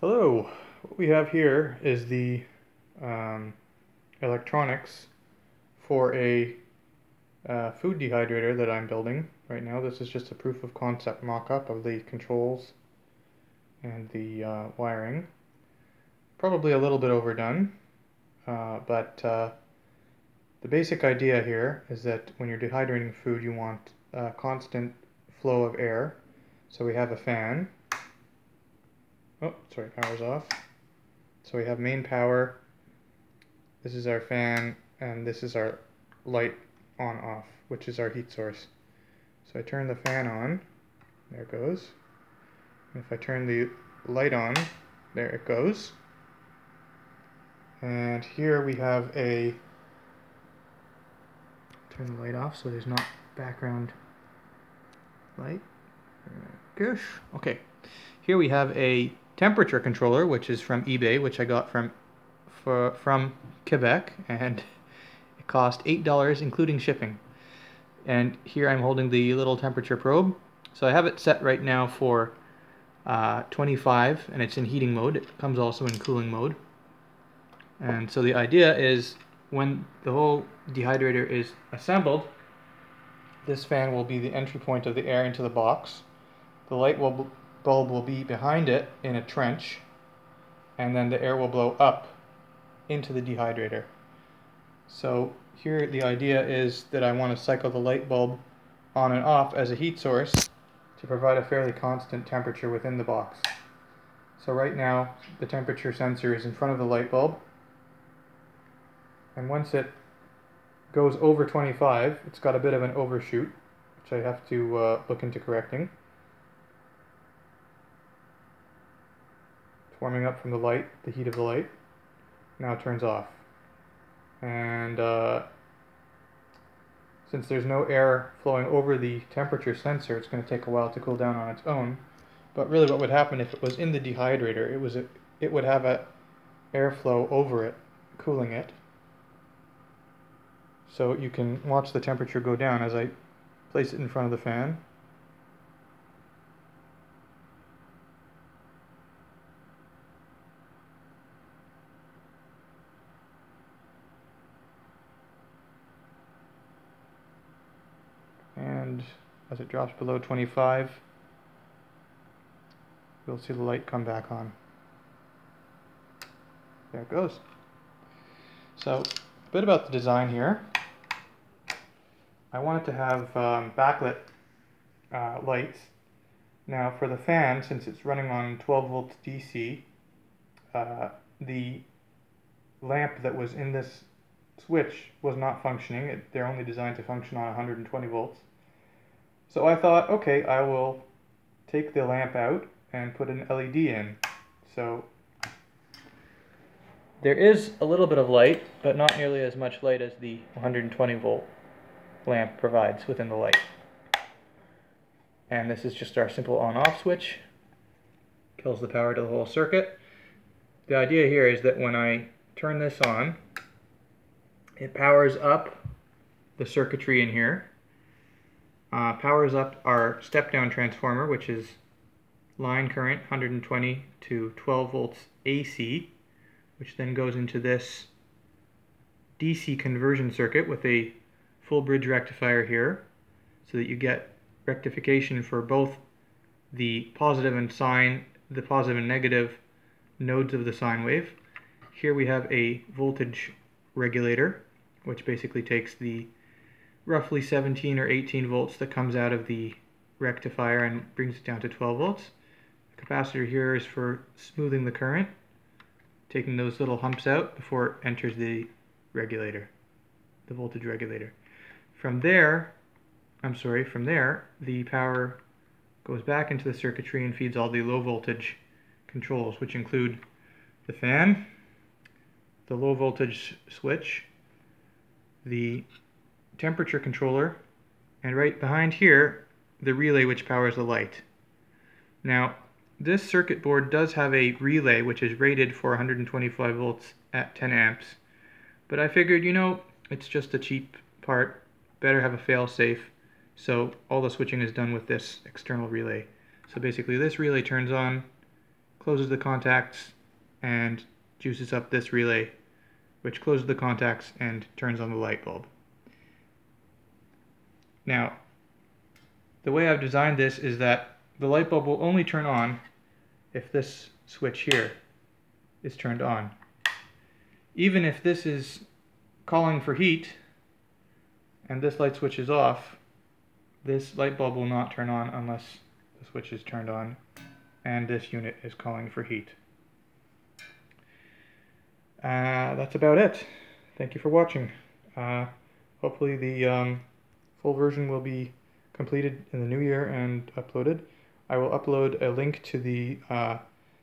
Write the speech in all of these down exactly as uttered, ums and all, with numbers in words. Hello, what we have here is the um, electronics for a uh, food dehydrator that I'm building right now. This is just a proof of concept mock-up of the controls and the uh, wiring. Probably a little bit overdone, uh, but uh, the basic idea here is that when you're dehydrating food you want a constant flow of air. So we have a fan. Oh, sorry, power's off. So we have main power. This is our fan, and this is our light on off, which is our heat source. So I turn the fan on. There it goes. And if I turn the light on, there it goes. And here we have a... Turn the light off so there's not background light. Gosh. Okay. Here we have a temperature controller, which is from eBay, which I got from for, from Quebec, and it cost eight dollars including shipping. And here I'm holding the little temperature probe. So I have it set right now for uh, twenty-five, and it's in heating mode. It comes also in cooling mode. And so the idea is when the whole dehydrator is assembled, this fan will be the entry point of the air into the box. The light will bulb will be behind it in a trench, and then the air will blow up into the dehydrator. So here the idea is that I want to cycle the light bulb on and off as a heat source to provide a fairly constant temperature within the box. So right now the temperature sensor is in front of the light bulb, and once it goes over twenty-five, it's got a bit of an overshoot, which I have to uh, look into correcting. Warming up from the light, the heat of the light, now turns off. And uh, since there's no air flowing over the temperature sensor, it's going to take a while to cool down on its own. But really what would happen if it was in the dehydrator, it was a, it would have a airflow over it, cooling it. So you can watch the temperature go down as I place it in front of the fan. And as it drops below twenty-five, you'll see the light come back on. There it goes. So a bit about the design here. I wanted to have um, backlit uh, lights. Now for the fan, since it's running on twelve volts D C, uh, the lamp that was in this switch was not functioning. It, they're only designed to function on one hundred twenty volts. So I thought, okay, I will take the lamp out and put an L E D in. So there is a little bit of light, but not nearly as much light as the one hundred twenty volt lamp provides within the light. And this is just our simple on-off switch. Kills the power to the whole circuit. The idea here is that when I turn this on, it powers up the circuitry in here, uh, powers up our step-down transformer, which is line current one hundred twenty to twelve volts A C, which then goes into this D C conversion circuit with a full bridge rectifier here, so that you get rectification for both the positive and sine, the positive and negative nodes of the sine wave. Here we have a voltage regulator, which basically takes the roughly seventeen or eighteen volts that comes out of the rectifier and brings it down to twelve volts. The capacitor here is for smoothing the current, taking those little humps out before it enters the regulator, the voltage regulator. From there, I'm sorry, from there, the power goes back into the circuitry and feeds all the low voltage controls, which include the fan, the low voltage switch, the temperature controller, and right behind here, the relay which powers the light. Now, this circuit board does have a relay which is rated for one hundred twenty-five volts at ten amps, but I figured, you know, it's just a cheap part, better have a fail-safe, so all the switching is done with this external relay. So basically this relay turns on, closes the contacts and juices up this relay, which closes the contacts and turns on the light bulb. Now, the way I've designed this is that the light bulb will only turn on if this switch here is turned on. Even if this is calling for heat and this light switch is off, this light bulb will not turn on unless the switch is turned on and this unit is calling for heat. Uh, that's about it. Thank you for watching. Uh, hopefully the um, full version will be completed in the new year and uploaded. I will upload a link to the uh,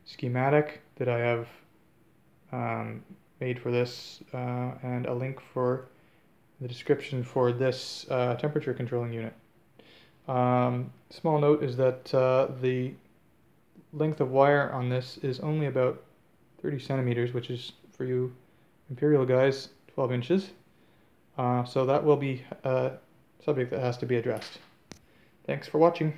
schematic that I have um, made for this uh, and a link for the description for this uh, temperature controlling unit. Um, small note is that uh, the length of wire on this is only about thirty centimeters, which is, for you imperial guys, twelve inches. Uh, so that will be a subject that has to be addressed. Thanks for watching.